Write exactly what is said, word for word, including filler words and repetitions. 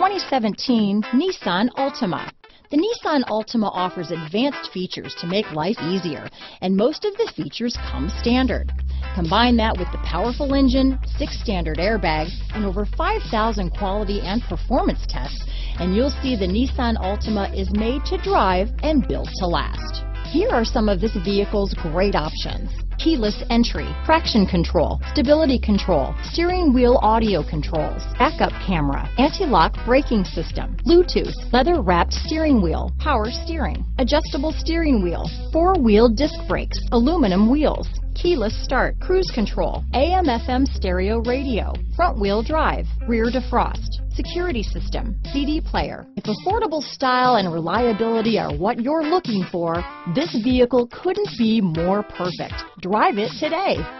twenty seventeen Nissan Altima. The Nissan Altima offers advanced features to make life easier, and most of the features come standard. Combine that with the powerful engine, six standard airbags, and over five thousand quality and performance tests, and you'll see the Nissan Altima is made to drive and built to last. Here are some of this vehicle's great options: keyless entry, traction control, stability control, steering wheel audio controls, backup camera, anti-lock braking system, Bluetooth, leather-wrapped steering wheel, power steering, adjustable steering wheel, four-wheel disc brakes, aluminum wheels, keyless start, cruise control, A M F M stereo radio, front-wheel drive, rear defrost, security system, C D player. If affordable style and reliability are what you're looking for, this vehicle couldn't be more perfect. Drive it today.